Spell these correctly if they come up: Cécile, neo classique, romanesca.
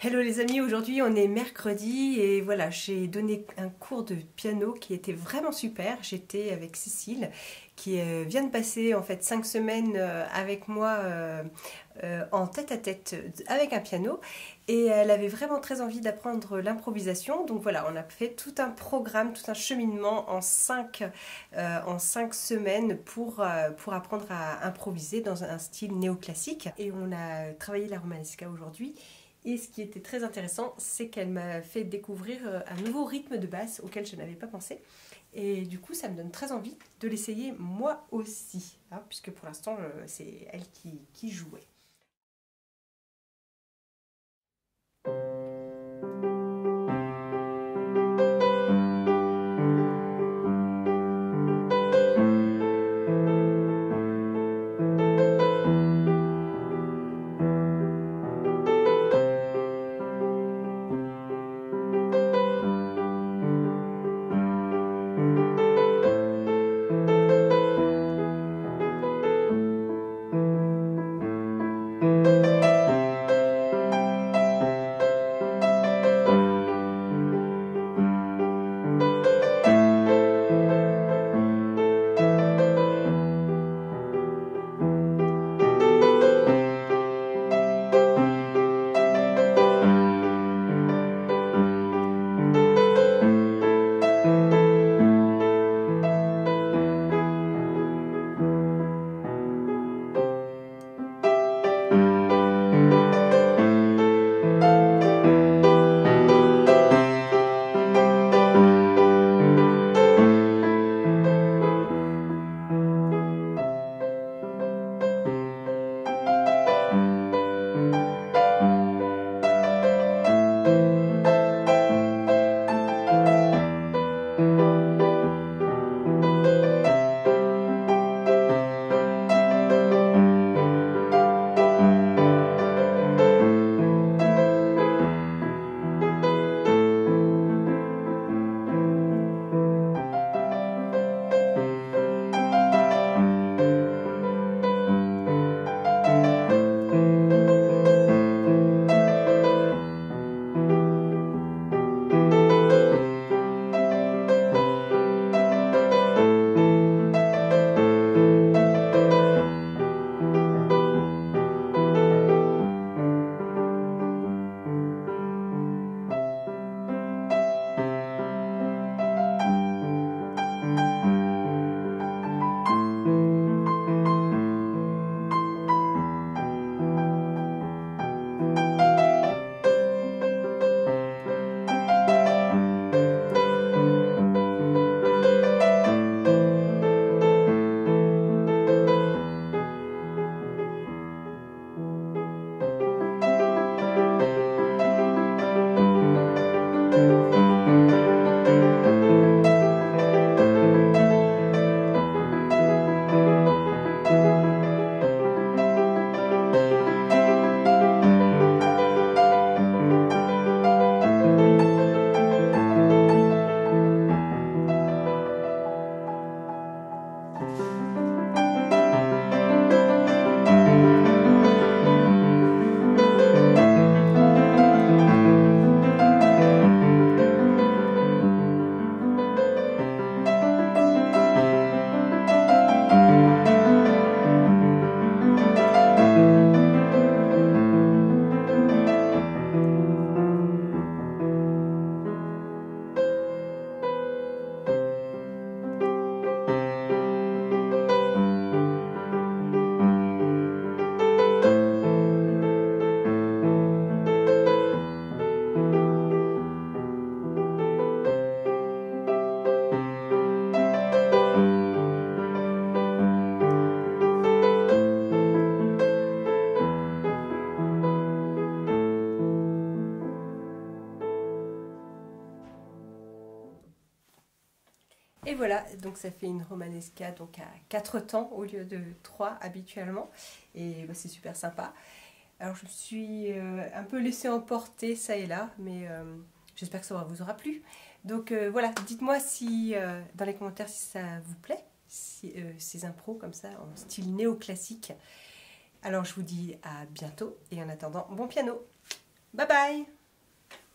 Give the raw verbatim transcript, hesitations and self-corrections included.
Hello les amis, aujourd'hui on est mercredi et voilà, j'ai donné un cours de piano qui était vraiment super. J'étais avec Cécile qui euh, vient de passer en fait cinq semaines euh, avec moi euh, euh, en tête à tête avec un piano et elle avait vraiment très envie d'apprendre l'improvisation. Donc voilà, on a fait tout un programme, tout un cheminement en cinq, euh, en cinq semaines pour, euh, pour apprendre à improviser dans un style néoclassique et on a travaillé la romanesca aujourd'hui. Et ce qui était très intéressant, c'est qu'elle m'a fait découvrir un nouveau rythme de basse auquel je n'avais pas pensé. Et du coup, ça me donne très envie de l'essayer moi aussi, hein, puisque pour l'instant, c'est elle qui, qui jouait. Et voilà, donc ça fait une romanesca donc à quatre temps au lieu de trois habituellement. Et bah, c'est super sympa. Alors je me suis euh, un peu laissée emporter ça et là, mais euh, j'espère que ça vous aura plu. Donc euh, voilà, dites-moi si euh, dans les commentaires si ça vous plaît, si, euh, ces impros comme ça en style néoclassique. Alors je vous dis à bientôt et en attendant, bon piano! Bye bye!